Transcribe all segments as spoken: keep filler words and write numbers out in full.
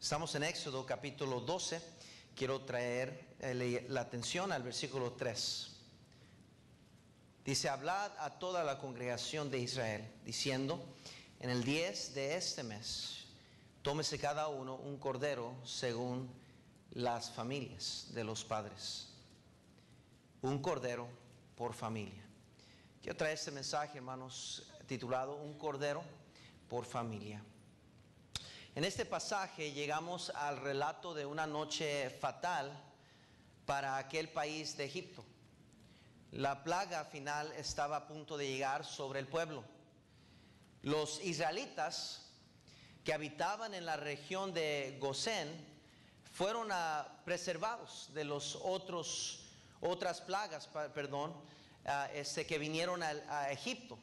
Estamos en Éxodo capítulo doce. Quiero traer la atención al versículo tres. Dice: hablad a toda la congregación de Israel, diciendo: en el diez de este mes, tómese cada uno un cordero según las familias de los padres. Un cordero por familia. Quiero traer este mensaje, hermanos, titulado Un cordero por familia. En este pasaje llegamos al relato de una noche fatal para aquel país de Egipto. La plaga final estaba a punto de llegar sobre el pueblo. Los israelitas que habitaban en la región de Gosén fueron uh, preservados de los otros, otras plagas, perdón, uh, este, que vinieron a, a Egipto.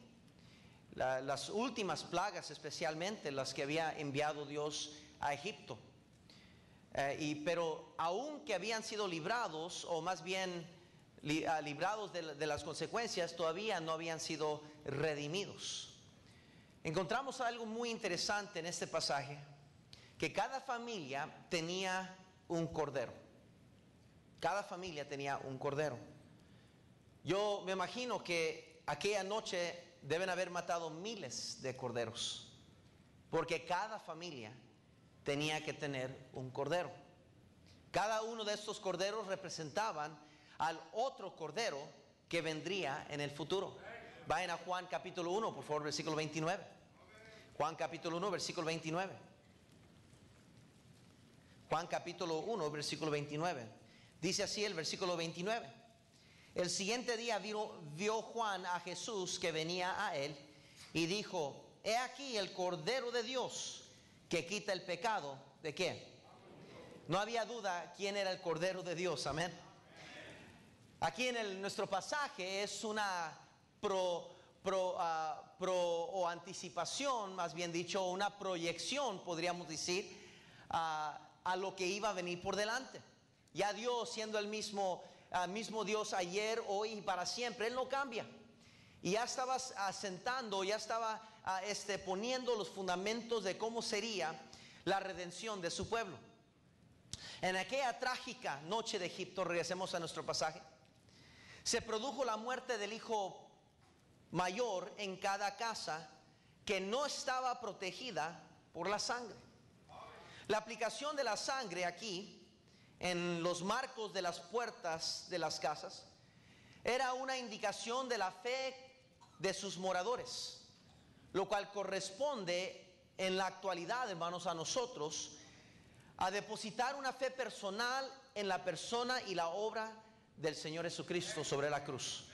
La, las últimas plagas, especialmente las que había enviado Dios a Egipto. Eh, y, pero aun que habían sido librados, o más bien li, ah, librados de, de las consecuencias, todavía no habían sido redimidos. Encontramos algo muy interesante en este pasaje, que cada familia tenía un cordero. Cada familia tenía un cordero. Yo me imagino que aquella noche deben haber matado miles de corderos, porque cada familia tenía que tener un cordero. Cada uno de estos corderos representaban al otro cordero que vendría en el futuro. Vayan a Juan capítulo uno, por favor, versículo veintinueve. Juan capítulo uno, versículo veintinueve. Juan capítulo uno, versículo veintinueve. Dice así el versículo veintinueve. El siguiente día vio, vio Juan a Jesús que venía a él y dijo: he aquí el Cordero de Dios que quita el pecado. ¿De qué? No había duda quién era el Cordero de Dios, amén. Aquí en el, nuestro pasaje es una pro, pro, uh, pro o anticipación, más bien dicho, una proyección, podríamos decir, uh, a lo que iba a venir por delante. Ya Dios, siendo el mismo al mismo Dios ayer, hoy y para siempre, Él no cambia, y ya estaba asentando, ya estaba este, poniendo los fundamentos de cómo sería la redención de su pueblo. En aquella trágica noche de Egipto, regresemos a nuestro pasaje, se produjo la muerte del hijo mayor en cada casa que no estaba protegida por la sangre. La aplicación de la sangre aquí en los marcos de las puertas de las casas era una indicación de la fe de sus moradores, lo cual corresponde en la actualidad, hermanos, a nosotros a depositar una fe personal en la persona y la obra del Señor Jesucristo sobre la cruz.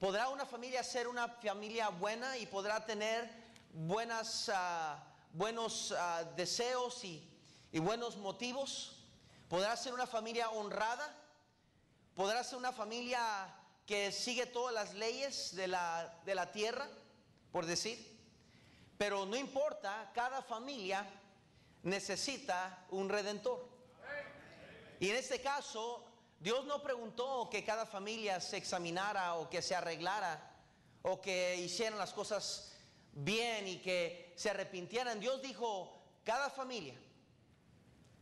¿Podrá una familia ser una familia buena y podrá tener buenas, uh, buenos uh, deseos y, y buenos motivos? ¿Podrá ser una familia honrada? ¿Podrá ser una familia que sigue todas las leyes de la, de la tierra, por decir? Pero no importa, cada familia necesita un redentor. Y en este caso, Dios no preguntó que cada familia se examinara o que se arreglara o que hicieran las cosas bien y que se arrepintieran. Dios dijo: cada familia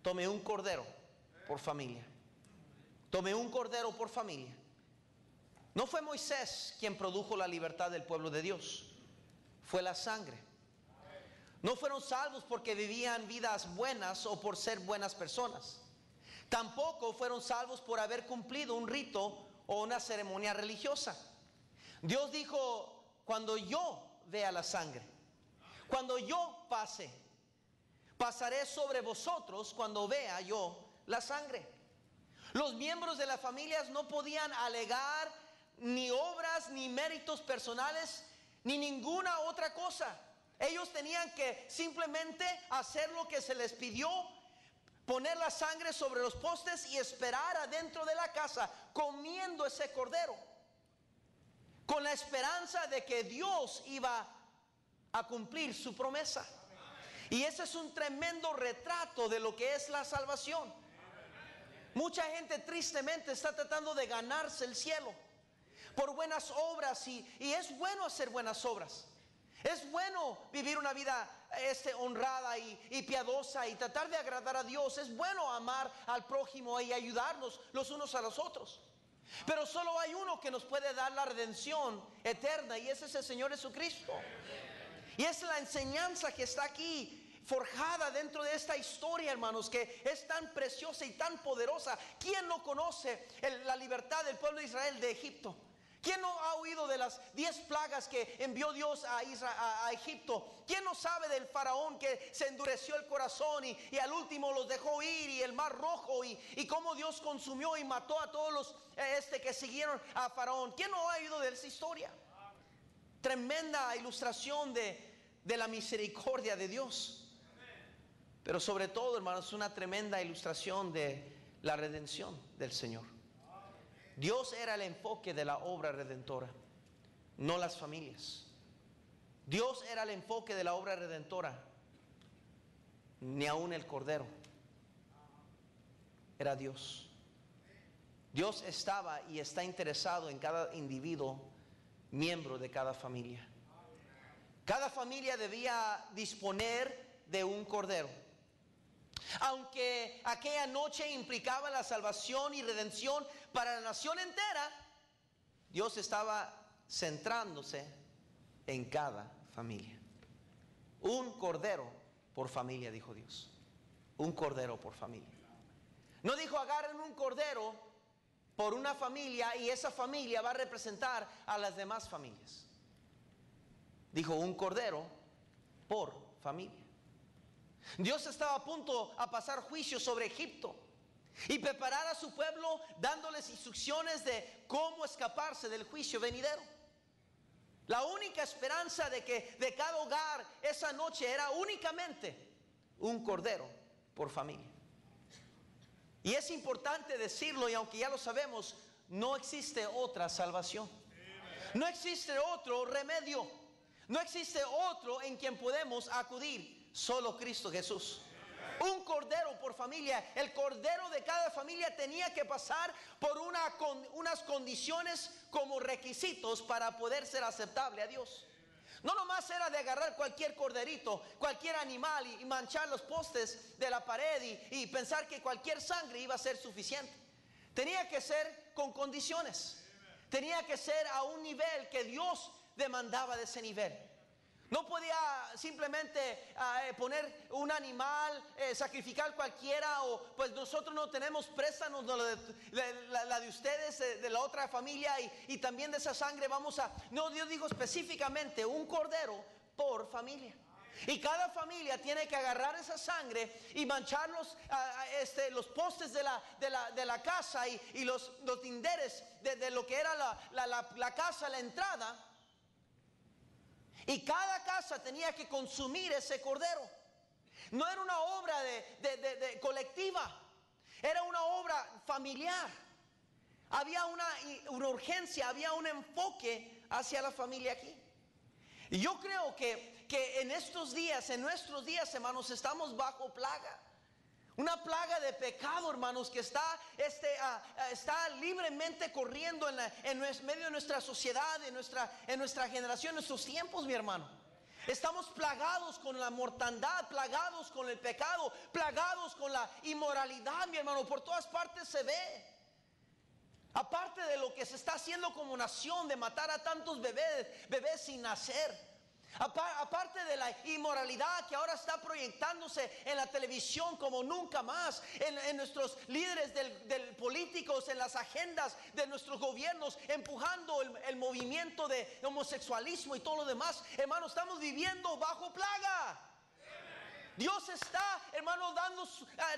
tome un cordero por familia. Tome un cordero por familia. No fue Moisés quien produjo la libertad del pueblo de Dios, fue la sangre. No fueron salvos porque vivían vidas buenas o por ser buenas personas. Tampoco fueron salvos por haber cumplido un rito o una ceremonia religiosa. Dios dijo: cuando yo vea la sangre, cuando yo pase, pasaré sobre vosotros cuando vea yo la sangre. Los miembros de las familias no podían alegar ni obras, ni méritos personales, ni ninguna otra cosa. Ellos tenían que simplemente hacer lo que se les pidió, poner la sangre sobre los postes y esperar adentro de la casa, comiendo ese cordero, con la esperanza de que Dios iba a cumplir su promesa. Y ese es un tremendo retrato de lo que es la salvación. Mucha gente tristemente está tratando de ganarse el cielo por buenas obras, y, y es bueno hacer buenas obras. Es bueno vivir una vida este, honrada y, y piadosa y tratar de agradar a Dios. Es bueno amar al prójimo y ayudarnos los unos a los otros. Pero solo hay uno que nos puede dar la redención eterna, y ese es el Señor Jesucristo. Y es la enseñanza que está aquí forjada dentro de esta historia, hermanos, que es tan preciosa y tan poderosa. ¿Quién no conoce el, la libertad del pueblo de Israel de Egipto? ¿Quién no ha oído de las diez plagas que envió Dios a, Israel, a, a Egipto? ¿Quién no sabe del faraón que se endureció el corazón y, y al último los dejó ir, y el mar rojo, y, y cómo Dios consumió y mató a todos los este, que siguieron a faraón? ¿Quién no ha oído de esa historia? Tremenda ilustración de, de la misericordia de Dios. Pero sobre todo, hermanos, una tremenda ilustración de la redención del Señor. Dios era el enfoque de la obra redentora, no las familias. Dios era el enfoque de la obra redentora, ni aún el Cordero. Era Dios. Dios estaba y está interesado en cada individuo, miembro de cada familia. Cada familia debía disponer de un Cordero. Aunque aquella noche implicaba la salvación y redención para la nación entera, Dios estaba centrándose en cada familia. Un cordero por familia, dijo Dios. Un cordero por familia. No dijo agarren un cordero por una familia y esa familia va a representar a las demás familias. Dijo un cordero por familia. Dios estaba a punto a pasar juicio sobre Egipto y preparar a su pueblo, dándoles instrucciones de cómo escaparse del juicio venidero. La única esperanza de que de cada hogar esa noche era únicamente un cordero por familia. Y es importante decirlo, y aunque ya lo sabemos, no existe otra salvación. No existe otro remedio. No existe otro en quien podemos acudir. Solo Cristo Jesús. Un cordero por familia. El cordero de cada familia tenía que pasar por una con, unas condiciones como requisitos para poder ser aceptable a Dios. No nomás era de agarrar cualquier corderito, cualquier animal y, y manchar los postes de la pared y, y pensar que cualquier sangre iba a ser suficiente. Tenía que ser con condiciones. Tenía que ser a un nivel que Dios demandaba de ese nivel. No podía simplemente uh, poner un animal, eh, sacrificar cualquiera, o pues nosotros no tenemos préstanos, no, la, la, la de ustedes, de, de la otra familia, y, y también de esa sangre vamos a... No, Dios dijo específicamente un cordero por familia. Y cada familia tiene que agarrar esa sangre y manchar los, uh, este, los postes de la, de la, de la casa y, y los, los tinderes de, de lo que era la, la, la, la casa, la entrada. Y cada casa tenía que consumir ese cordero. No era una obra de, de, de, de colectiva, era una obra familiar. Había una, una urgencia, había un enfoque hacia la familia aquí. Y yo creo que, que en estos días, en nuestros días, hermanos, estamos bajo plaga. Una plaga de pecado, hermanos, que está, este, uh, está libremente corriendo en, la, en medio de nuestra sociedad, en nuestra, en nuestra generación, en nuestros tiempos, mi hermano. Estamos plagados con la mortandad, plagados con el pecado, plagados con la inmoralidad, mi hermano. Por todas partes se ve. Aparte de lo que se está haciendo como nación, de matar a tantos bebés, bebés sin nacer. Aparte de la inmoralidad que ahora está proyectándose en la televisión como nunca más, en, en nuestros líderes del, del políticos, en las agendas de nuestros gobiernos, empujando el, el movimiento de homosexualismo y todo lo demás. Hermano, estamos viviendo bajo plaga. Dios está, hermano, dando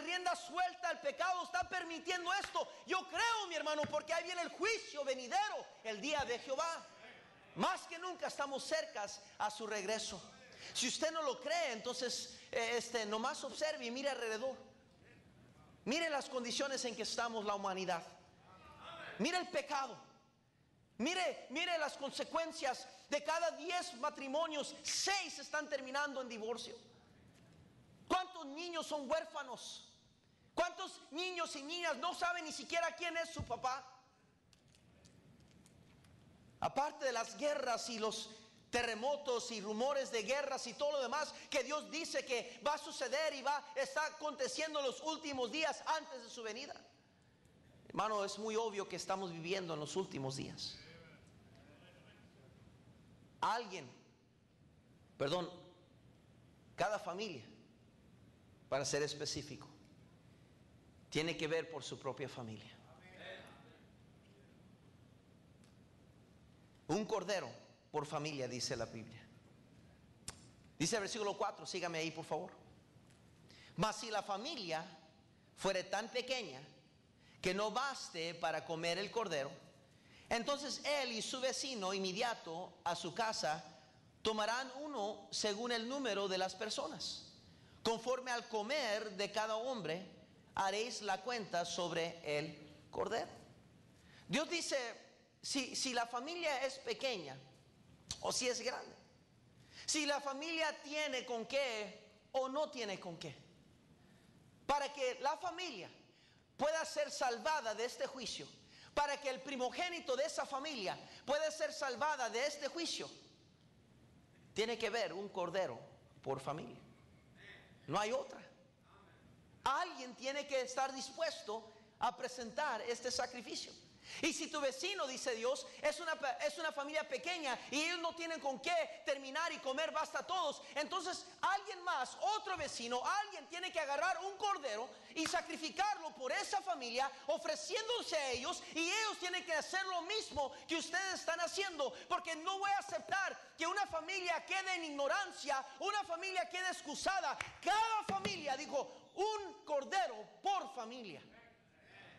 rienda suelta al pecado, está permitiendo esto. Yo creo, mi hermano, porque ahí viene el juicio venidero, el día de Jehová. Más que nunca estamos cercas a su regreso. Si usted no lo cree, entonces este, nomás observe y mire alrededor. Mire las condiciones en que estamos la humanidad. Mire el pecado. Mire, mire las consecuencias. De cada diez matrimonios, seis están terminando en divorcio. ¿Cuántos niños son huérfanos? ¿Cuántos niños y niñas no saben ni siquiera quién es su papá? Aparte de las guerras y los terremotos y rumores de guerras y todo lo demás que Dios dice que va a suceder y va a estar aconteciendo en los últimos días antes de su venida. Hermano, es muy obvio que estamos viviendo en los últimos días. Alguien, perdón, cada familia, para ser específico, tiene que ver por su propia familia. Un cordero por familia, dice la Biblia. Dice el versículo cuatro, sígame ahí por favor. Mas si la familia fuere tan pequeña que no baste para comer el cordero, entonces él y su vecino inmediato a su casa tomarán uno según el número de las personas. Conforme al comer de cada hombre haréis la cuenta sobre el cordero. Dios dice, si, si la familia es pequeña o si es grande, si la familia tiene con qué o no tiene con qué, para que la familia pueda ser salvada de este juicio, para que el primogénito de esa familia pueda ser salvada de este juicio, tiene que haber un cordero por familia. No hay otra. Alguien tiene que estar dispuesto a presentar este sacrificio. Y si tu vecino, dice Dios, es una, es una familia pequeña y ellos no tienen con qué terminar y comer basta a todos, entonces alguien más, otro vecino, alguien tiene que agarrar un cordero y sacrificarlo por esa familia, ofreciéndose a ellos, y ellos tienen que hacer lo mismo que ustedes están haciendo, porque no voy a aceptar que una familia quede en ignorancia, una familia quede excusada. Cada familia, dijo, un cordero por familia.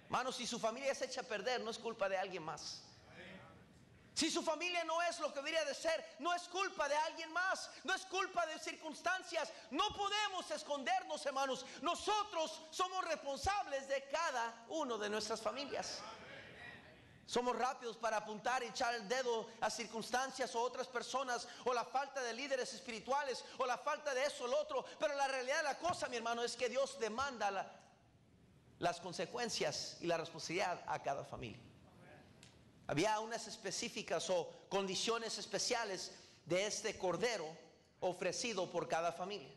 Hermano, si su familia se echa a perder, no es culpa de alguien más. Si su familia no es lo que debería de ser, no es culpa de alguien más, no es culpa de circunstancias. No podemos escondernos, hermanos. Nosotros somos responsables de cada uno de nuestras familias. Somos rápidos para apuntar y echar el dedo a circunstancias o otras personas, o la falta de líderes espirituales, o la falta de eso o lo otro. Pero la realidad de la cosa, mi hermano, es que Dios demanda la, las consecuencias y la responsabilidad a cada familia. Había unas específicas o condiciones especiales de este cordero ofrecido por cada familia.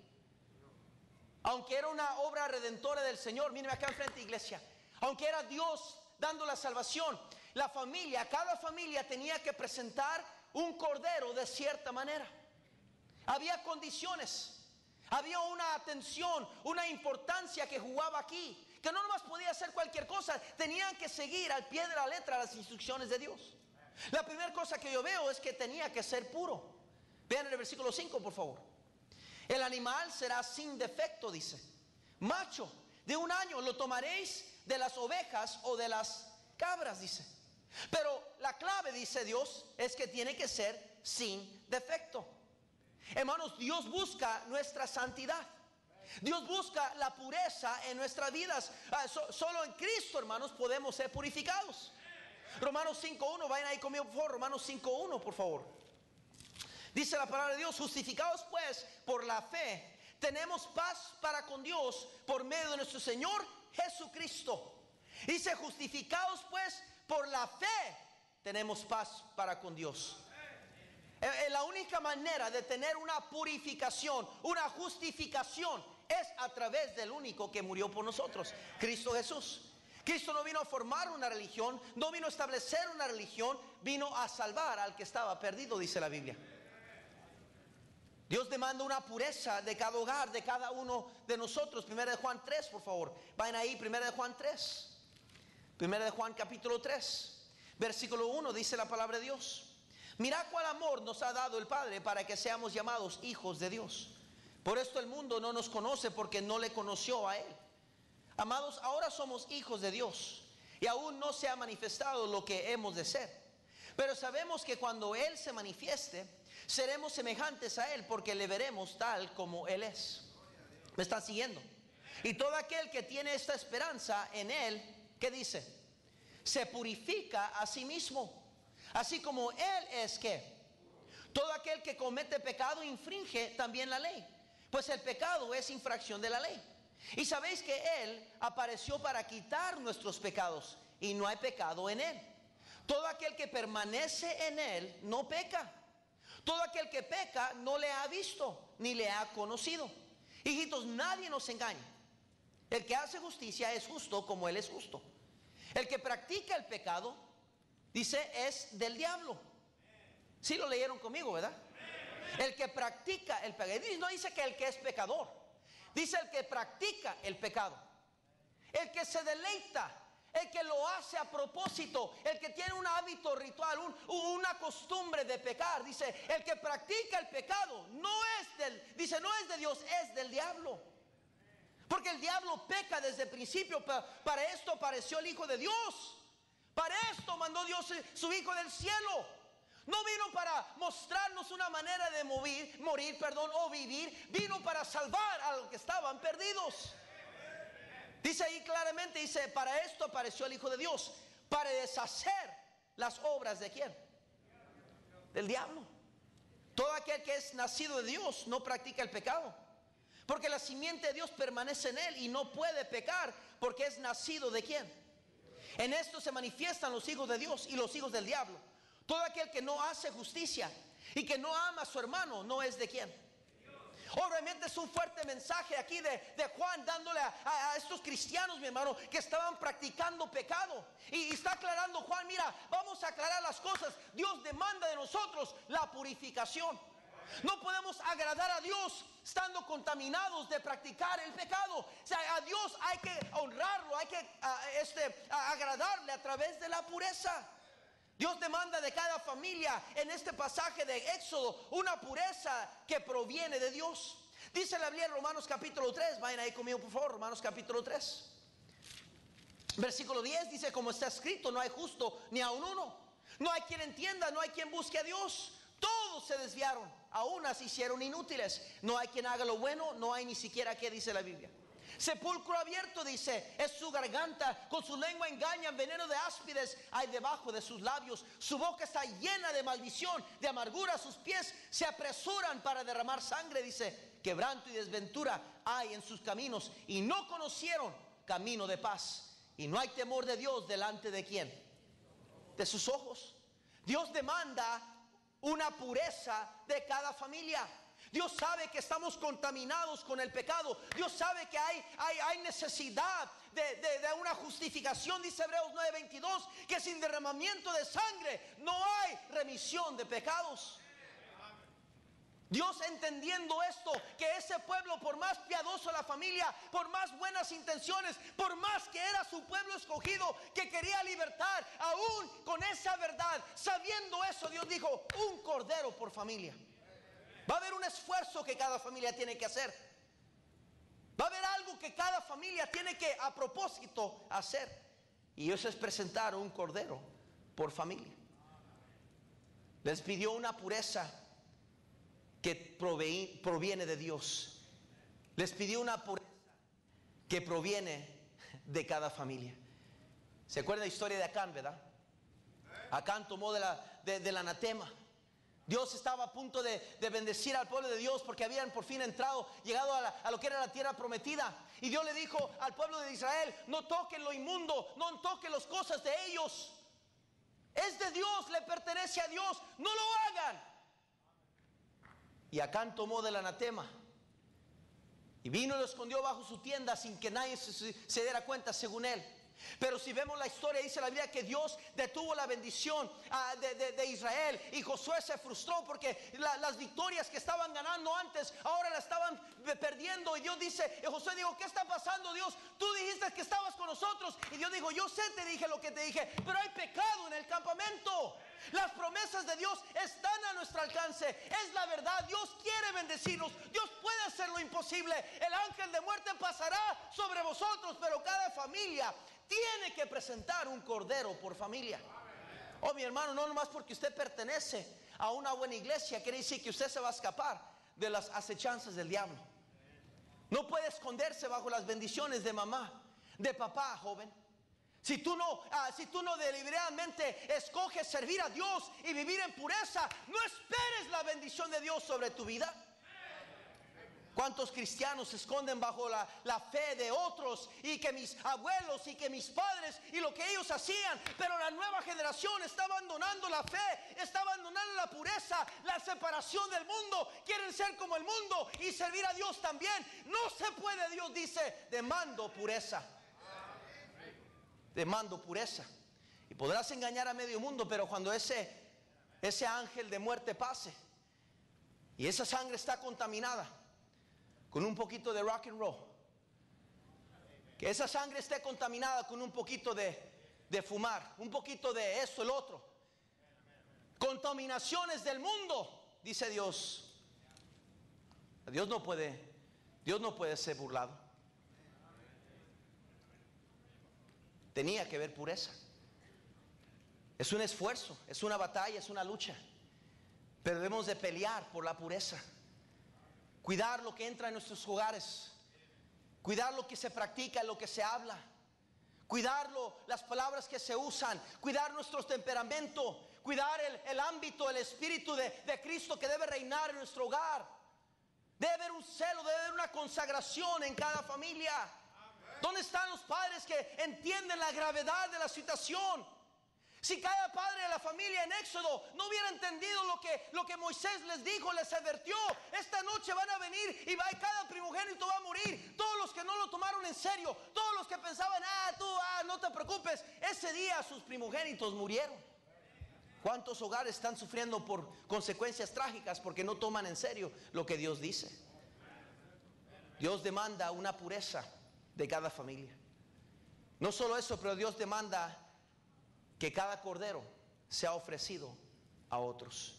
Aunque era una obra redentora del Señor, mírame acá enfrente, iglesia, aunque era Dios dando la salvación, la familia, cada familia tenía que presentar un cordero de cierta manera. Había condiciones, había una atención, una importancia que jugaba aquí, que no nomás podía hacer cualquier cosa, tenían que seguir al pie de la letra las instrucciones de Dios. La primera cosa que yo veo es que tenía que ser puro. Vean el versículo cinco, por favor. El animal será sin defecto, dice, macho de un año, lo tomaréis de las ovejas o de las cabras, dice. Pero la clave, dice Dios, es que tiene que ser sin defecto. Hermanos, Dios busca nuestra santidad. Dios busca la pureza en nuestras vidas. Solo en Cristo, hermanos, podemos ser purificados. Romanos cinco uno, vayan ahí conmigo por favor. Romanos cinco uno, por favor. Dice la palabra de Dios: justificados pues por la fe, tenemos paz para con Dios por medio de nuestro Señor Jesucristo. Dice: justificados pues por la fe, tenemos paz para con Dios. La única manera de tener una purificación, una justificación, es a través del único que murió por nosotros, Cristo Jesús. Cristo no vino a formar una religión, no vino a establecer una religión, vino a salvar al que estaba perdido, dice la Biblia. Dios demanda una pureza de cada hogar, de cada uno de nosotros. Primera de Juan tres, por favor. Vayan ahí, Primera de Juan tres. Primera de Juan capítulo tres, versículo uno, dice la palabra de Dios: mirad cuál amor nos ha dado el Padre para que seamos llamados hijos de Dios. Por esto el mundo no nos conoce, porque no le conoció a Él. Amados, ahora somos hijos de Dios, y aún no se ha manifestado lo que hemos de ser. Pero sabemos que cuando Él se manifieste, seremos semejantes a Él, porque le veremos tal como Él es. ¿Me están siguiendo? Y todo aquel que tiene esta esperanza en Él, ¿qué dice? Se purifica a sí mismo, así como Él es que todo aquel que comete pecado infringe también la ley, pues el pecado es infracción de la ley. Y sabéis que Él apareció para quitar nuestros pecados, y no hay pecado en Él. Todo aquel que permanece en Él no peca. Todo aquel que peca no le ha visto ni le ha conocido. Hijitos, nadie nos engaña. El que hace justicia es justo como él es justo. El que practica el pecado, dice, es del diablo. Sí lo leyeron conmigo, ¿verdad? El que practica el pecado. No dice que el que es pecador. Dice el que practica el pecado. El que se deleita. El que lo hace a propósito, el que tiene un hábito ritual, un, una costumbre de pecar. Dice, el que practica el pecado no es del, dice, no es de Dios, es del diablo. Porque el diablo peca desde el principio. Para, para esto apareció el Hijo de Dios. Para esto mandó Dios su Hijo del cielo. No vino para mostrarnos una manera de morir, morir, perdón, o vivir. Vino para salvar a los que estaban perdidos. Dice ahí claramente, dice, para esto apareció el Hijo de Dios, para deshacer las obras de ¿quién? Del diablo. Todo aquel que es nacido de Dios no practica el pecado, porque la simiente de Dios permanece en él y no puede pecar, porque es nacido de ¿quién? En esto se manifiestan los hijos de Dios y los hijos del diablo. Todo aquel que no hace justicia y que no ama a su hermano no es de ¿quién? Obviamente es un fuerte mensaje aquí de, de Juan dándole a, a, a estos cristianos, mi hermano, que estaban practicando pecado. Y, y está aclarando Juan, mira, vamos a aclarar las cosas. Dios demanda de nosotros la purificación. No podemos agradar a Dios estando contaminados de practicar el pecado. O sea, a Dios hay que honrarlo, hay que a, este, a agradarle a través de la pureza. Dios demanda de cada familia en este pasaje de Éxodo una pureza que proviene de Dios. Dice la Biblia en Romanos capítulo tres, vayan ahí conmigo por favor, Romanos capítulo tres. Versículo diez dice, como está escrito, no hay justo ni aun uno. No hay quien entienda, no hay quien busque a Dios. Todos se desviaron, aún se hicieron inútiles. No hay quien haga lo bueno, no hay ni siquiera que, dice la Biblia. Sepulcro abierto, dice, es su garganta, con su lengua engañan, veneno de áspides hay debajo de sus labios, su boca está llena de maldición, de amargura, sus pies se apresuran para derramar sangre, dice, quebranto y desventura hay en sus caminos, y no conocieron camino de paz, y no hay temor de Dios delante de quién, de sus ojos. Dios demanda una pureza de cada familia. Dios sabe que estamos contaminados con el pecado. Dios sabe que hay, hay, hay necesidad de, de, de una justificación. Dice Hebreos nueve veintidós que sin derramamiento de sangre no hay remisión de pecados. Dios, entendiendo esto, que ese pueblo, por más piadoso la familia, por más buenas intenciones, por más que era su pueblo escogido, que quería libertar, aún con esa verdad, sabiendo eso, Dios dijo, un cordero por familia. Va a haber un esfuerzo que cada familia tiene que hacer. Va a haber algo que cada familia tiene que a propósito hacer. Y eso es presentar un cordero por familia. Les pidió una pureza que provee, proviene de Dios. Les pidió una pureza que proviene de cada familia. ¿Se acuerda la historia de Acán, verdad? Acán tomó de la, de, del anatema. Dios estaba a punto de, de bendecir al pueblo de Dios porque habían por fin entrado, llegado a, la, a lo que era la tierra prometida. Y Dios le dijo al pueblo de Israel, no toquen lo inmundo, no toquen las cosas de ellos. Es de Dios, le pertenece a Dios, no lo hagan. Y Acán tomó del anatema y vino y lo escondió bajo su tienda sin que nadie se, se diera cuenta, según él. Pero si vemos la historia, dice la Biblia que Dios detuvo la bendición uh, de, de, de Israel, y Josué se frustró porque la, las victorias que estaban ganando antes ahora las estaban perdiendo. Y Dios dice, y Josué dijo, ¿qué está pasando, Dios? Tú dijiste que estabas con nosotros. Y Dios dijo, yo sé, te dije lo que te dije, pero hay pecado en el campamento. Las promesas de Dios están a nuestro alcance. Es la verdad, Dios quiere bendecirnos, Dios puede hacer lo imposible. El ángel de muerte pasará sobre vosotros, pero cada familia tiene que presentar un cordero por familia. Oh, mi hermano, no nomás porque usted pertenece a una buena iglesia quiere decir que usted se va a escapar de las acechanzas del diablo. No puede esconderse bajo las bendiciones de mamá, de papá, joven. Si tú no, ah, si tú no deliberadamente escoges servir a Dios y vivir en pureza, no esperes la bendición de Dios sobre tu vida. ¿Cuántos cristianos se esconden bajo la, la fe de otros? Y que mis abuelos y que mis padres y lo que ellos hacían. Pero la nueva generación está abandonando la fe, está abandonando la pureza, la separación del mundo. Quieren ser como el mundo y servir a Dios también. No se puede. Dios dice: demando pureza. Demando pureza. Y podrás engañar a medio mundo, pero cuando ese, ese ángel de muerte pase y esa sangre está contaminada con un poquito de rock and roll, que esa sangre esté contaminada con un poquito de, de fumar, un poquito de esto, el otro, contaminaciones del mundo, dice Dios, Dios no puede, Dios no puede ser burlado. Tenía que ver pureza. Es un esfuerzo, es una batalla, es una lucha, pero debemos de pelear por la pureza. Cuidar lo que entra en nuestros hogares, cuidar lo que se practica, lo que se habla, cuidarlo, las palabras que se usan, cuidar nuestro temperamento, cuidar el, el ámbito, el espíritu de, de Cristo que debe reinar en nuestro hogar. Debe haber un celo, debe haber una consagración en cada familia. ¿Dónde están los padres que entienden la gravedad de la situación? Si cada padre de la familia en Éxodo no hubiera entendido lo que, lo que Moisés les dijo, les advirtió: esta noche van a venir y va, cada primogénito va a morir. Todos los que no lo tomaron en serio, todos los que pensaban, ah, tú, ah, no te preocupes, ese día sus primogénitos murieron. ¿Cuántos hogares están sufriendo por consecuencias trágicas porque no toman en serio lo que Dios dice? Dios demanda una pureza de cada familia. No solo eso, pero Dios demanda que cada cordero sea ofrecido a otros.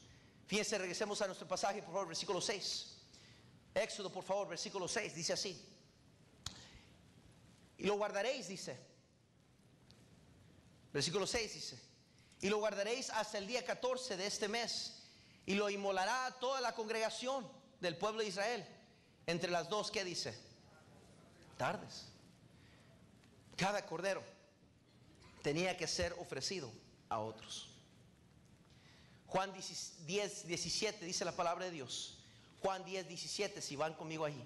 Fíjense, regresemos a nuestro pasaje, por favor, versículo seis. Éxodo, por favor, versículo seis, dice así: y lo guardaréis, dice. Versículo seis dice: y lo guardaréis hasta el día catorce de este mes, y lo inmolará toda la congregación del pueblo de Israel entre las dos, ¿qué dice? Tardes. Cada cordero tenía que ser ofrecido a otros. Juan diez, diecisiete dice la palabra de Dios. Juan diez, diecisiete, si van conmigo ahí.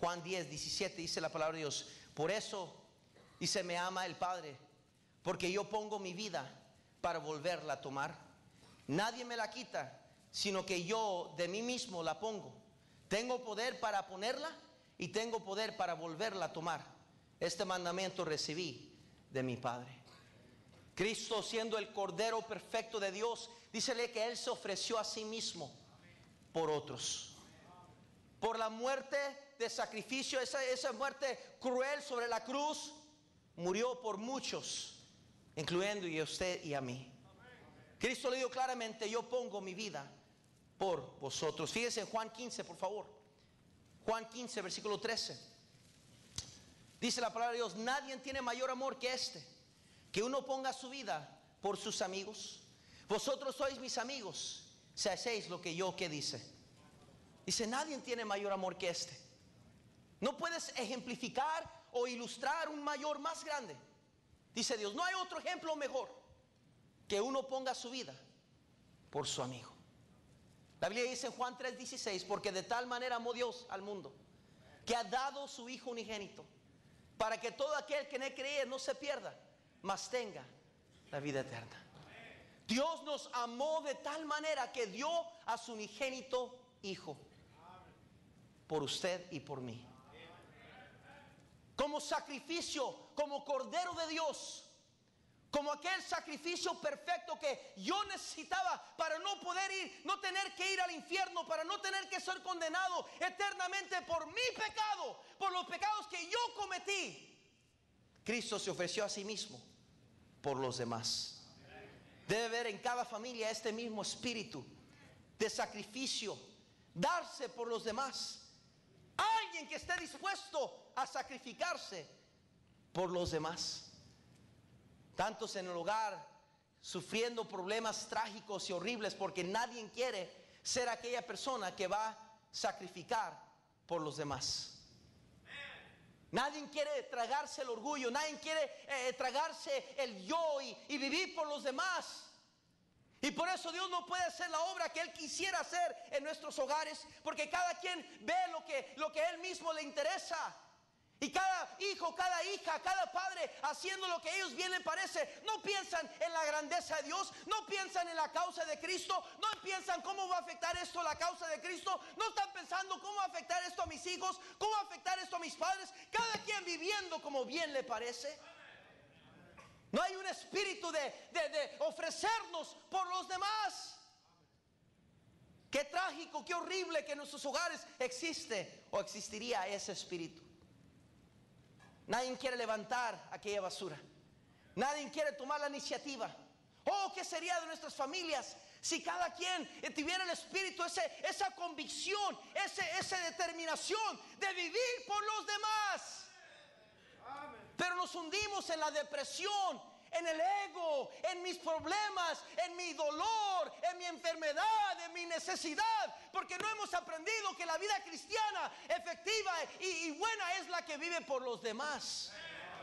Juan diez, diecisiete dice la palabra de Dios: por eso, dice, me ama el Padre, porque yo pongo mi vida para volverla a tomar. Nadie me la quita, sino que yo de mí mismo la pongo. Tengo poder para ponerla y tengo poder para volverla a tomar. Este mandamiento recibí de mi Padre. Cristo, siendo el Cordero perfecto de Dios, dícele que Él se ofreció a sí mismo por otros. Por la muerte de sacrificio, esa, esa muerte cruel sobre la cruz, murió por muchos, incluyendo a usted y a mí. Cristo le dijo claramente: yo pongo mi vida por vosotros. Fíjense en Juan quince, por favor. Juan quince, versículo trece. Dice la palabra de Dios: nadie tiene mayor amor que este, que uno ponga su vida por sus amigos. Vosotros sois mis amigos si hacéis lo que yo, ¿qué dice? Dice: nadie tiene mayor amor que este. No puedes ejemplificar o ilustrar un mayor más grande. Dice Dios: no hay otro ejemplo mejor que uno ponga su vida por su amigo. La Biblia dice en Juan tres, dieciséis: porque de tal manera amó Dios al mundo, que ha dado su Hijo unigénito, para que todo aquel que en él cree no se pierda, mas tenga la vida eterna. Dios nos amó de tal manera que dio a su unigénito Hijo por usted y por mí, como sacrificio, como Cordero de Dios, como aquel sacrificio perfecto que yo necesitaba para no poder ir, no tener que ir al infierno, para no tener que ser condenado eternamente por mi pecado, por los pecados que yo cometí. Cristo se ofreció a sí mismo por los demás. Debe haber en cada familia este mismo espíritu de sacrificio, darse por los demás. Alguien que esté dispuesto a sacrificarse por los demás. Tantos en el hogar sufriendo problemas trágicos y horribles porque nadie quiere ser aquella persona que va a sacrificar por los demás. Nadie quiere tragarse el orgullo, nadie quiere eh, tragarse el yo y, y vivir por los demás. Y por eso Dios no puede hacer la obra que Él quisiera hacer en nuestros hogares, porque cada quien ve lo que, lo que Él mismo le interesa. Y cada hijo, cada hija, cada padre haciendo lo que ellos bien les parece. No piensan en la grandeza de Dios, no piensan en la causa de Cristo, no piensan cómo va a afectar esto la causa de Cristo, no están pensando cómo va a afectar esto a mis hijos, cómo va a afectar esto a mis padres. Cada quien viviendo como bien le parece. No hay un espíritu de, de, de ofrecernos por los demás. Qué trágico, qué horrible que en nuestros hogares existe o existiría ese espíritu. Nadie quiere levantar aquella basura. Nadie quiere tomar la iniciativa. Oh, ¿qué sería de nuestras familias si cada quien tuviera el espíritu, ese, esa convicción, ese, esa determinación de vivir por los demás? Pero nos hundimos en la depresión, en el ego, en mis problemas, en mi dolor, en mi enfermedad, en mi necesidad, porque no hemos aprendido que la vida cristiana efectiva y, y buena es la que vive por los demás.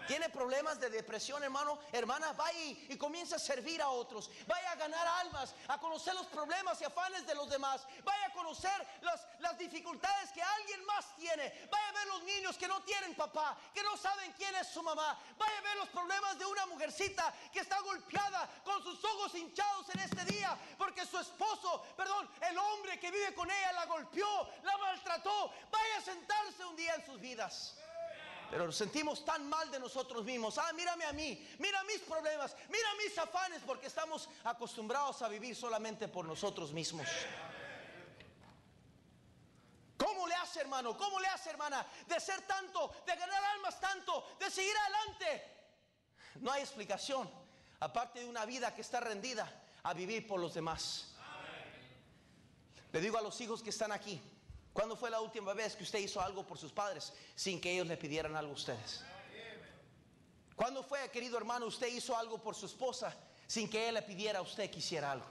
Tiene problemas de depresión, hermano, hermana, vaya y, y comienza a servir a otros, vaya a ganar almas, a conocer los problemas y afanes de los demás, vaya a conocer las, las dificultades que alguien más tiene, vaya a ver los niños que no tienen papá, que no saben quién es su mamá, vaya a ver los problemas de una mujercita que está golpeada con sus ojos hinchados en este día porque su esposo, perdón, el hombre que vive con ella la golpeó, la maltrató. Vaya a sentarse un día en sus vidas. Pero nos sentimos tan mal de nosotros mismos. Ah, mírame a mí, mira mis problemas, mira mis afanes, porque estamos acostumbrados a vivir solamente por nosotros mismos. ¿Cómo le hace, hermano? ¿Cómo le hace, hermana? De ser tanto, de ganar almas tanto, de seguir adelante. No hay explicación, aparte de una vida que está rendida a vivir por los demás. Le digo a los hijos que están aquí, ¿cuándo fue la última vez que usted hizo algo por sus padres sin que ellos le pidieran algo a ustedes? ¿Cuándo fue, querido hermano, usted hizo algo por su esposa sin que él le pidiera a usted que hiciera algo?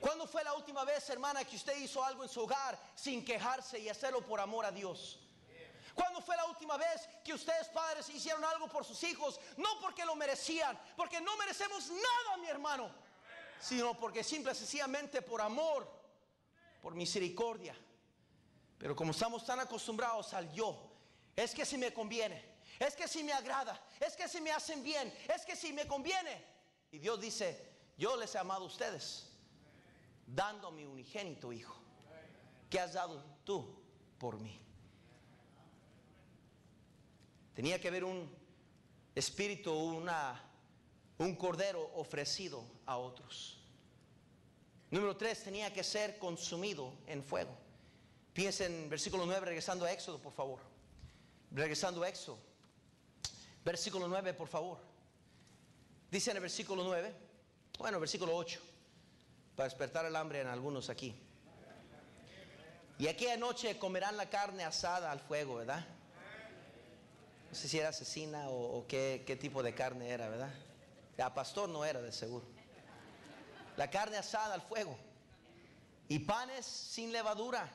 ¿Cuándo fue la última vez, hermana, que usted hizo algo en su hogar sin quejarse y hacerlo por amor a Dios? ¿Cuándo fue la última vez que ustedes, padres, hicieron algo por sus hijos? No porque lo merecían, porque no merecemos nada, mi hermano, sino porque simple y sencillamente por amor, por misericordia. Pero como estamos tan acostumbrados al yo, es que si me conviene, es que si me agrada, es que si me hacen bien, es que si me conviene. Y Dios dice, yo les he amado a ustedes, dando a mi unigénito hijo, que has dado tú por mí. Tenía que haber un espíritu, una, un cordero ofrecido a otros. Número tres, tenía que ser consumido en fuego. Piensen en versículo nueve, regresando a Éxodo, por favor. Regresando a Éxodo. Versículo nueve, por favor. Dice en el versículo nueve, bueno, versículo ocho, para despertar el hambre en algunos aquí. Y aquella noche comerán la carne asada al fuego, ¿verdad? No sé si era asesina o, o qué, qué tipo de carne era, ¿verdad? A pastor no era, de seguro. La carne asada al fuego. Y panes sin levadura,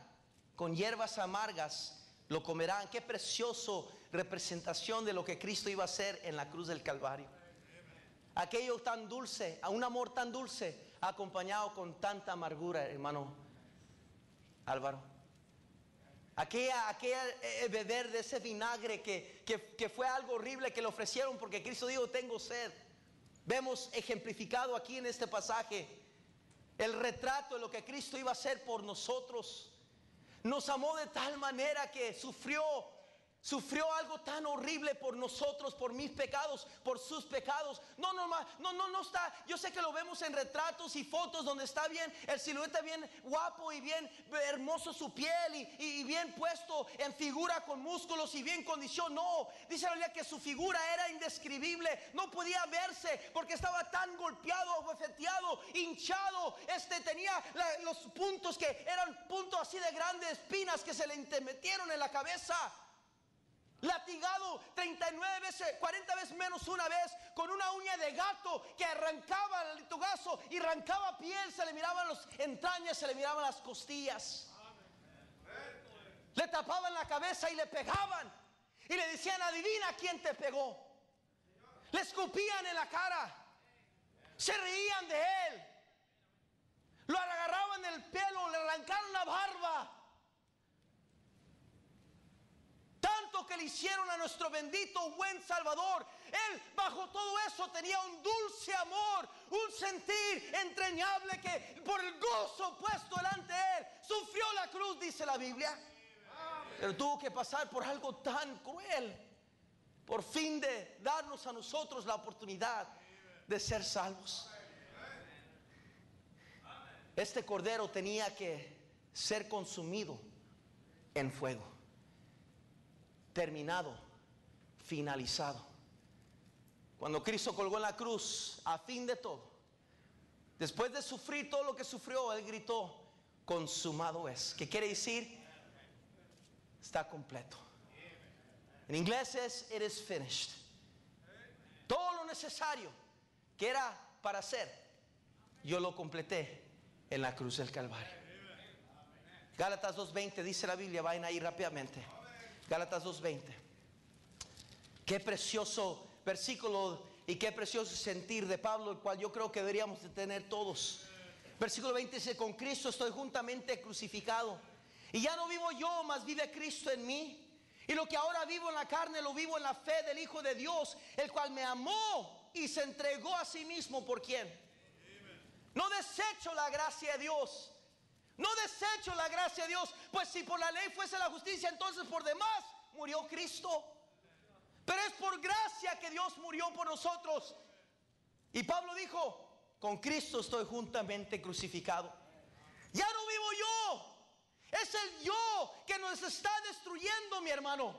con hierbas amargas lo comerán. Qué precioso representación de lo que Cristo iba a hacer en la cruz del Calvario. Aquello tan dulce, a un amor tan dulce, acompañado con tanta amargura, hermano Álvaro. Aquella, aquella eh, beber de ese vinagre que, que, que fue algo horrible que le ofrecieron porque Cristo dijo, tengo sed. Vemos ejemplificado aquí en este pasaje el retrato de lo que Cristo iba a hacer por nosotros. Nos amó de tal manera que sufrió, sufrió algo tan horrible por nosotros, por mis pecados, por sus pecados. No, no, no, no, no está. Yo sé que lo vemos en retratos y fotos donde está bien, el silueta bien guapo y bien hermoso su piel y, y, y bien puesto en figura con músculos y bien condición. No, dice la Biblia que su figura era indescribible, no podía verse porque estaba tan golpeado, abofeteado, hinchado. Este tenía la, los puntos que eran puntos así de grandes espinas que se le metieron en la cabeza. Latigado treinta y nueve veces, cuarenta veces menos una vez, con una uña de gato que arrancaba el litogazo y arrancaba piel, se le miraban las entrañas, se le miraban las costillas. Le tapaban la cabeza y le pegaban y le decían, adivina quién te pegó. Le escupían en la cara, se reían de él. Lo agarraban el pelo, le arrancaron la barba. Tanto que le hicieron a nuestro bendito buen Salvador. Él bajo todo eso tenía un dulce amor, un sentir entrañable que por el gozo puesto delante de él, sufrió la cruz, dice la Biblia. Pero tuvo que pasar por algo tan cruel, por fin de darnos a nosotros la oportunidad de ser salvos. Este cordero tenía que ser consumido en fuego, terminado, finalizado. Cuando Cristo colgó en la cruz, a fin de todo, después de sufrir todo lo que sufrió, Él gritó: consumado es. ¿Qué quiere decir? Está completo. En inglés es it is finished. Todo lo necesario que era para hacer, yo lo completé en la cruz del Calvario. Gálatas dos veinte dice la Biblia, vayan ahí rápidamente. Gálatas dos veinte. Qué precioso versículo y qué precioso sentir de Pablo, el cual yo creo que deberíamos de tener todos. Versículo veinte dice: con Cristo estoy juntamente crucificado, y ya no vivo yo, mas vive Cristo en mí. Y lo que ahora vivo en la carne, lo vivo en la fe del Hijo de Dios, el cual me amó y se entregó a sí mismo. ¿Por quién? No desecho la gracia de Dios. No desecho la gracia de Dios. Pues si por la ley fuese la justicia, entonces por demás murió Cristo. Pero es por gracia que Dios murió por nosotros. Y Pablo dijo: con Cristo estoy juntamente crucificado. Ya no vivo yo. Es el yo que nos está destruyendo, mi hermano.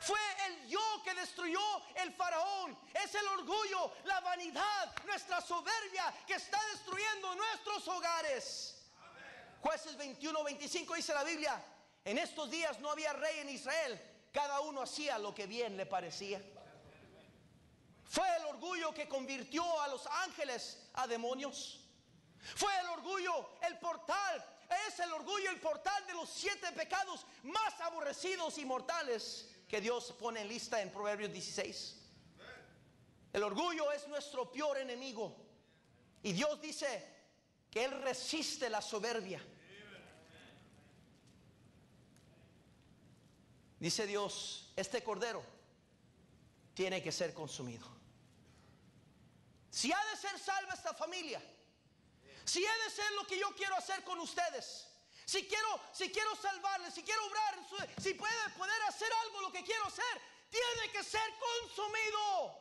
Fue el yo que destruyó el faraón. Es el orgullo, la vanidad, nuestra soberbia que está destruyendo nuestros hogares. Jueces veintiuno veinticinco dice la Biblia: en estos días no había rey en Israel, cada uno hacía lo que bien le parecía. Fue el orgullo que convirtió a los ángeles a demonios. Fue el orgullo, el portal. Es el orgullo, el portal de los siete pecados más aborrecidos y mortales que Dios pone en lista en Proverbios dieciséis. El orgullo es nuestro peor enemigo. Y Dios dice que Él resiste la soberbia. Dice Dios: este cordero tiene que ser consumido. Si ha de ser salva esta familia, si he de ser lo que yo quiero hacer con ustedes, si quiero, si quiero salvarles, si quiero obrar, si puede poder hacer algo lo que quiero hacer, tiene que ser consumido.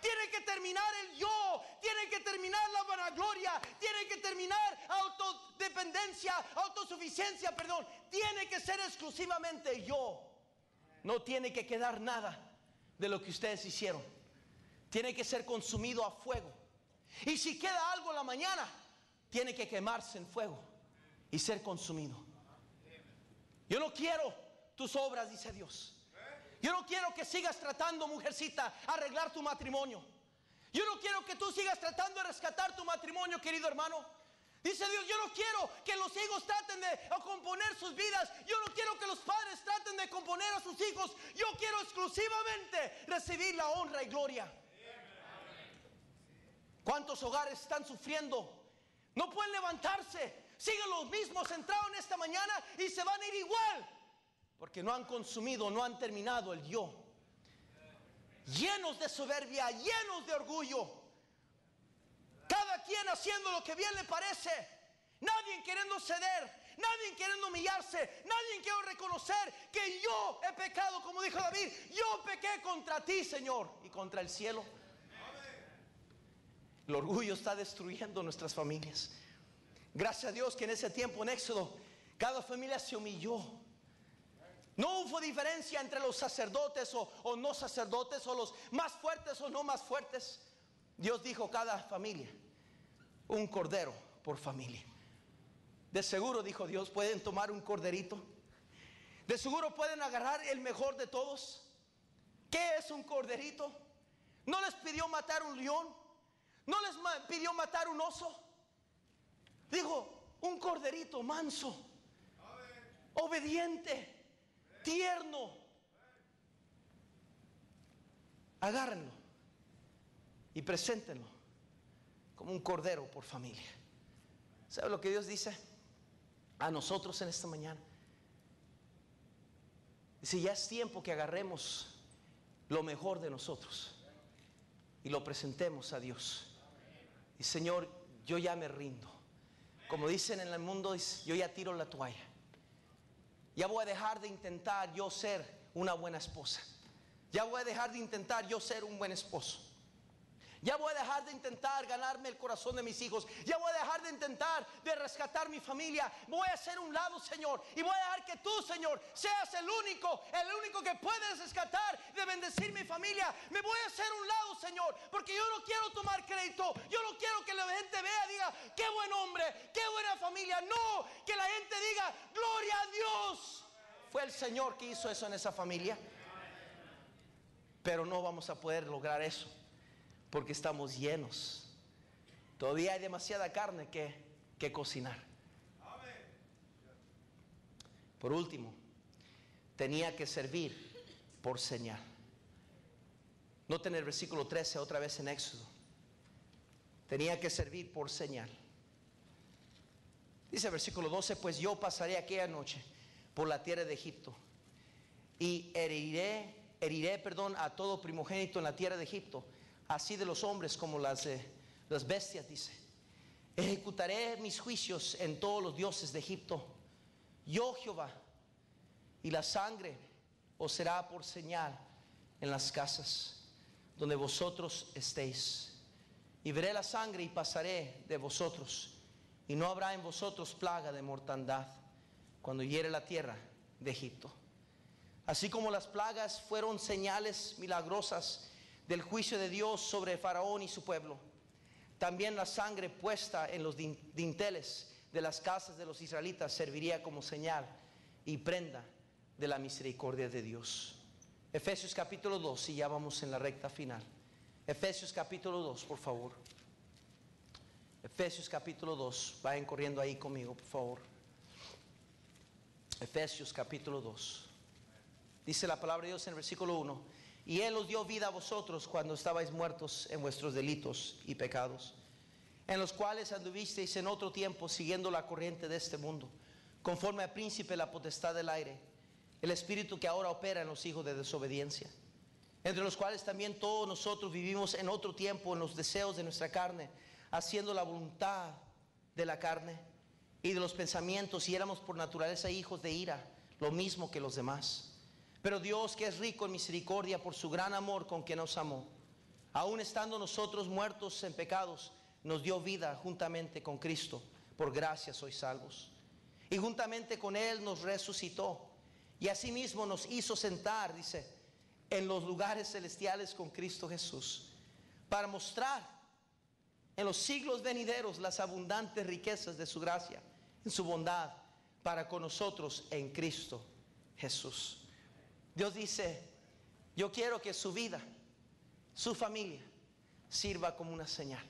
Tiene que terminar el yo, tiene que terminar la vanagloria, tiene que terminar autodependencia, autosuficiencia, perdón. Tiene que ser exclusivamente yo. No tiene que quedar nada de lo que ustedes hicieron. Tiene que ser consumido a fuego. Y si queda algo en la mañana, tiene que quemarse en fuego y ser consumido. Yo no quiero tus obras, dice Dios. Yo no quiero que sigas tratando, mujercita, arreglar tu matrimonio. Yo no quiero que tú sigas tratando de rescatar tu matrimonio, querido hermano. Dice Dios: yo no quiero que los hijos traten de componer sus vidas. Yo no quiero que los padres traten de componer a sus hijos. Yo quiero exclusivamente recibir la honra y gloria. ¿Cuántos hogares están sufriendo? No pueden levantarse. Siguen los mismos, entraron esta mañana y se van a ir igual, porque no han consumido, no han terminado el yo. Llenos de soberbia, llenos de orgullo, cada quien haciendo lo que bien le parece. Nadie queriendo ceder, nadie queriendo humillarse, nadie quiere reconocer que yo he pecado. Como dijo David: yo pequé contra ti, Señor, y contra el cielo. El orgullo está destruyendo nuestras familias. Gracias a Dios que en ese tiempo, en Éxodo, cada familia se humilló. No hubo diferencia entre los sacerdotes o, o no sacerdotes, o los más fuertes o no más fuertes. Dios dijo: cada familia, un cordero por familia. De seguro, dijo Dios, pueden tomar un corderito. De seguro pueden agarrar el mejor de todos. ¿Qué es un corderito? No les pidió matar un león. No les pidió matar un oso. Dijo: un corderito manso, obediente, tierno. Agárrenlo y preséntenlo como un cordero por familia. ¿Sabe lo que Dios dice a nosotros en esta mañana? Dice, ya es tiempo que agarremos lo mejor de nosotros y lo presentemos a Dios. Y Señor, yo ya me rindo. Como dicen en el mundo, yo ya tiro la toalla. Ya voy a dejar de intentar yo ser una buena esposa. Ya voy a dejar de intentar yo ser un buen esposo. Ya voy a dejar de intentar ganarme el corazón de mis hijos. Ya voy a dejar de intentar de rescatar mi familia. Voy a hacer un lado, Señor, y voy a dejar que tú, Señor, seas el único, el único que puedes rescatar, de bendecir mi familia. Me voy a hacer un lado, Señor, porque yo no quiero tomar crédito. Yo no quiero que la gente vea, diga, qué buen hombre, qué buena familia. No, que la gente diga, gloria a Dios, fue el Señor que hizo eso en esa familia. Pero no vamos a poder lograr eso porque estamos llenos. Todavía hay demasiada carne que, que cocinar. Por último, tenía que servir por señal. Noten el versículo trece otra vez en Éxodo. Tenía que servir por señal. Dice el versículo doce, pues yo pasaré aquella noche por la tierra de Egipto y heriré, heriré perdón, a todo primogénito en la tierra de Egipto, así de los hombres como las, eh, las bestias, dice. Ejecutaré mis juicios en todos los dioses de Egipto, yo Jehová, y la sangre os será por señal en las casas donde vosotros estéis. Y veré la sangre y pasaré de vosotros, y no habrá en vosotros plaga de mortandad cuando hiere la tierra de Egipto. Así como las plagas fueron señales milagrosas del juicio de Dios sobre Faraón y su pueblo, también la sangre puesta en los dinteles de las casas de los israelitas serviría como señal y prenda de la misericordia de Dios. Efesios capítulo dos, y ya vamos en la recta final. Efesios capítulo dos, por favor. Efesios capítulo dos, vayan corriendo ahí conmigo, por favor. Efesios capítulo dos. Dice la palabra de Dios en el versículo uno. Y Él os dio vida a vosotros cuando estabais muertos en vuestros delitos y pecados, en los cuales anduvisteis en otro tiempo siguiendo la corriente de este mundo, conforme al príncipe de la potestad del aire, el espíritu que ahora opera en los hijos de desobediencia, entre los cuales también todos nosotros vivimos en otro tiempo en los deseos de nuestra carne, haciendo la voluntad de la carne y de los pensamientos, y éramos por naturaleza hijos de ira, lo mismo que los demás. Pero Dios, que es rico en misericordia, por su gran amor con que nos amó, aun estando nosotros muertos en pecados, nos dio vida juntamente con Cristo. Por gracia sois salvos. Y juntamente con Él nos resucitó, y asimismo nos hizo sentar, dice, en los lugares celestiales con Cristo Jesús, para mostrar en los siglos venideros las abundantes riquezas de su gracia, en su bondad para con nosotros en Cristo Jesús. Dios dice, yo quiero que su vida, su familia, sirva como una señal.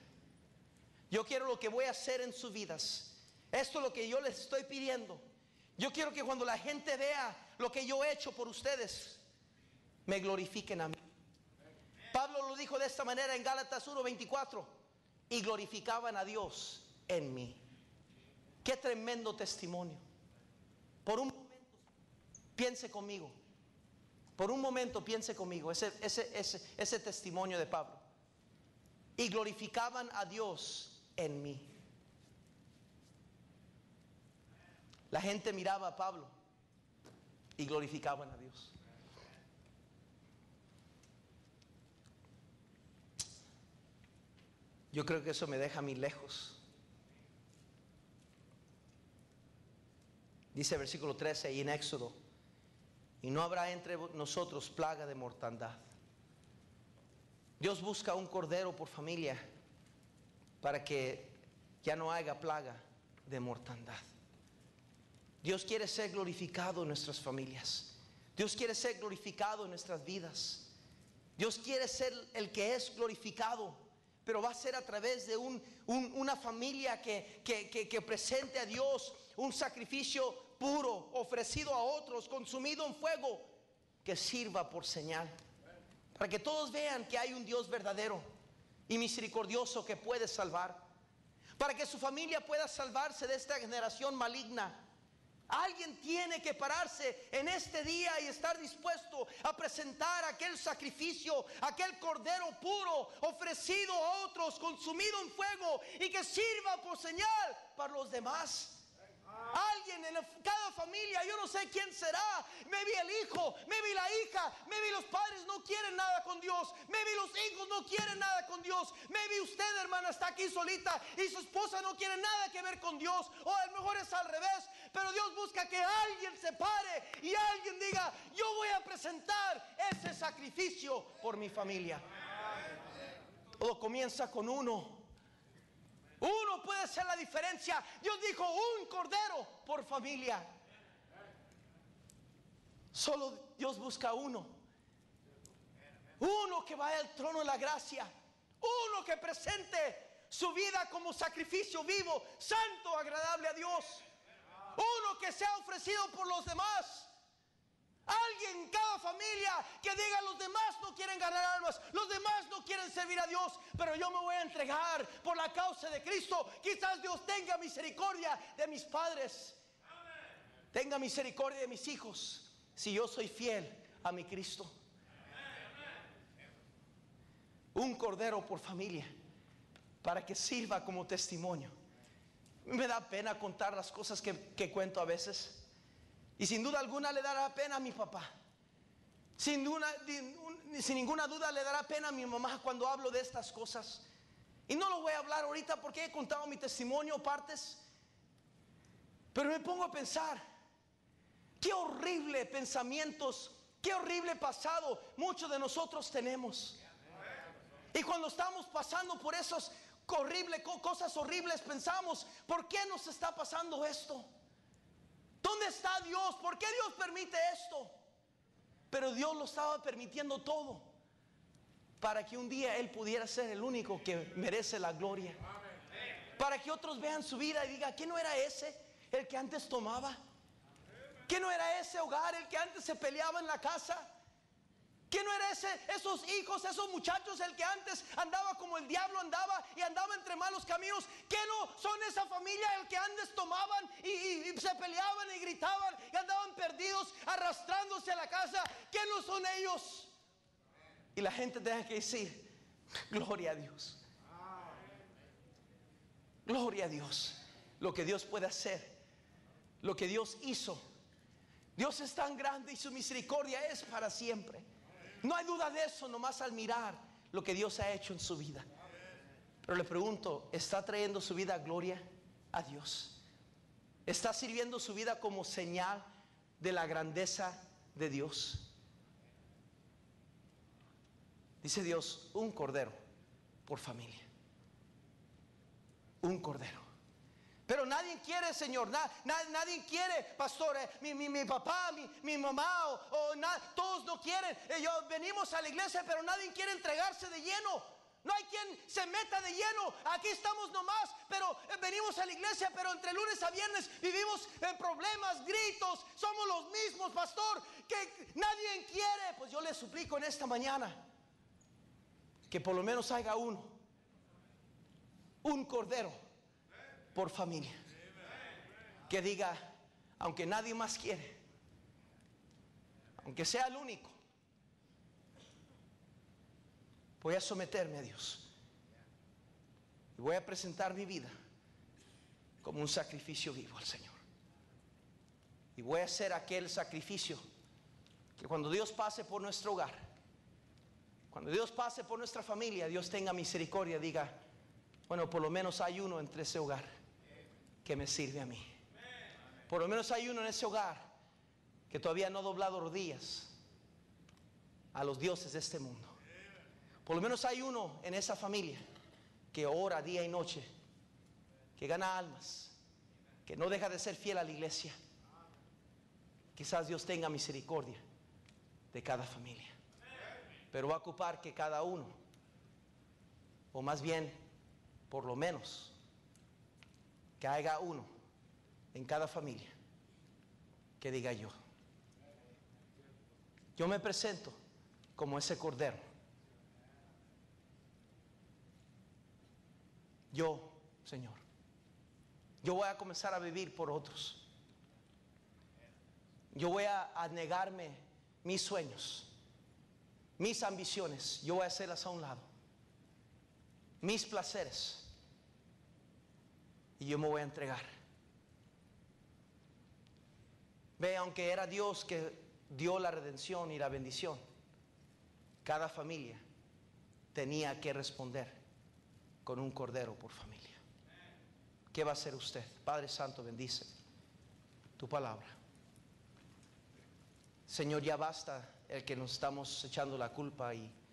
Yo quiero lo que voy a hacer en sus vidas. Esto es lo que yo les estoy pidiendo. Yo quiero que cuando la gente vea lo que yo he hecho por ustedes, me glorifiquen a mí. Pablo lo dijo de esta manera en Gálatas uno veinticuatro. Y glorificaban a Dios en mí. Qué tremendo testimonio. Por un momento, piense conmigo. Por un momento piense conmigo, ese, ese, ese, ese testimonio de Pablo. Y glorificaban a Dios en mí. La gente miraba a Pablo y glorificaban a Dios. Yo creo que eso me deja a mí lejos. Dice el versículo trece ahí en Éxodo. Y no habrá entre nosotros plaga de mortandad. Dios busca un cordero por familia para que ya no haya plaga de mortandad. Dios quiere ser glorificado en nuestras familias. Dios quiere ser glorificado en nuestras vidas. Dios quiere ser el que es glorificado, pero va a ser a través de un, un, una familia que, que, que, que presente a Dios un sacrificio puro, ofrecido a otros, consumido en fuego, que sirva por señal, para que todos vean que hay un Dios verdadero y misericordioso que puede salvar. para que su familia pueda salvarse de esta generación maligna. Alguien tiene que pararse en este día y estar dispuesto a presentar aquel sacrificio, aquel cordero puro, ofrecido a otros, consumido en fuego, y que sirva por señal para los demás. Alguien en cada familia, yo no sé quién será, maybe el hijo, maybe la hija, maybe los padres no quieren nada con Dios, maybe los hijos no quieren nada con Dios, maybe usted, hermana, está aquí solita y su esposa no quiere nada que ver con Dios, o a lo mejor es al revés, pero Dios busca que alguien se pare y alguien diga: yo voy a presentar ese sacrificio por mi familia. Todo comienza con uno. Uno puede hacer la diferencia. Dios dijo un cordero por familia. Solo Dios busca uno. Uno que vaya al trono de la gracia. Uno que presente su vida como sacrificio vivo, santo, agradable a Dios. Uno que sea ofrecido por los demás. Alguien en cada familia que diga: los demás no quieren ganar almas, los demás no quieren servir a Dios, pero yo me voy a entregar por la causa de Cristo. Quizás Dios tenga misericordia de mis padres, amén, tenga misericordia de mis hijos, si yo soy fiel a mi Cristo. Amén. Un cordero por familia, para que sirva como testimonio. Me da pena contar las cosas que, que cuento a veces. Y sin duda alguna le dará pena a mi papá. Sin, duda, sin ninguna duda le dará pena a mi mamá cuando hablo de estas cosas. Y no lo voy a hablar ahorita porque he contado mi testimonio, partes. Pero me pongo a pensar, qué horrible pensamientos, qué horrible pasado muchos de nosotros tenemos. Y cuando estamos pasando por esas horribles, cosas horribles, pensamos: ¿por qué nos está pasando esto? ¿Dónde está Dios? ¿Por qué Dios permite esto? Pero Dios lo estaba permitiendo todo para que un día Él pudiera ser el único que merece la gloria. Para que otros vean su vida y digan: ¿qué no era ese el que antes tomaba? ¿Qué no era ese hogar el que antes se peleaba en la casa? ¿Qué no era ese, esos hijos, esos muchachos, el que antes andaba como el diablo andaba y andaba entre malos caminos? ¿Qué no son esa familia el que antes tomaban y, y, y se peleaban y gritaban y andaban perdidos arrastrándose a la casa? ¿Qué no son ellos? Y la gente tenga que decir: gloria a Dios, gloria a Dios, lo que Dios puede hacer, lo que Dios hizo. Dios es tan grande y su misericordia es para siempre. No hay duda de eso, nomás al mirar lo que Dios ha hecho en su vida. Pero le pregunto, ¿está trayendo su vida gloria a Dios? ¿Está sirviendo su vida como señal de la grandeza de Dios? Dice Dios, un cordero por familia. Un cordero. Pero nadie quiere, Señor, na, na, nadie quiere, pastor, eh, mi, mi, mi papá, mi, mi mamá, o, o na, todos no quieren. Ellos venimos a la iglesia, pero nadie quiere entregarse de lleno. No hay quien se meta de lleno. Aquí estamos nomás, pero eh, venimos a la iglesia, pero entre lunes a viernes vivimos en eh, problemas, gritos, somos los mismos, pastor, que nadie quiere. Pues yo le suplico en esta mañana que por lo menos haga uno, un cordero por familia, que diga: aunque nadie más quiere, aunque sea el único, voy a someterme a Dios y voy a presentar mi vida como un sacrificio vivo al Señor, y voy a hacer aquel sacrificio que cuando Dios pase por nuestro hogar, cuando Dios pase por nuestra familia, Dios tenga misericordia, diga: bueno, por lo menos hay uno entre ese hogar que me sirve a mí. Por lo menos hay uno en ese hogar que todavía no ha doblado rodillas a los dioses de este mundo. Por lo menos hay uno en esa familia que ora día y noche, que gana almas, que no deja de ser fiel a la iglesia. Quizás Dios tenga misericordia de cada familia, pero va a ocupar que cada uno, o más bien, por lo menos, que haya uno en cada familia que diga: yo Yo me presento como ese cordero. Yo, Señor, Yo voy a comenzar a vivir por otros. Yo voy a, a negarme mis sueños, mis ambiciones. Yo voy a hacerlas a un lado. Mis placeres. Y yo me voy a entregar. Ve, aunque era Dios que dio la redención y la bendición, cada familia tenía que responder con un cordero por familia. ¿Qué va a hacer usted? Padre Santo, bendice tu palabra. Señor, ya basta el que nos estamos echando la culpa y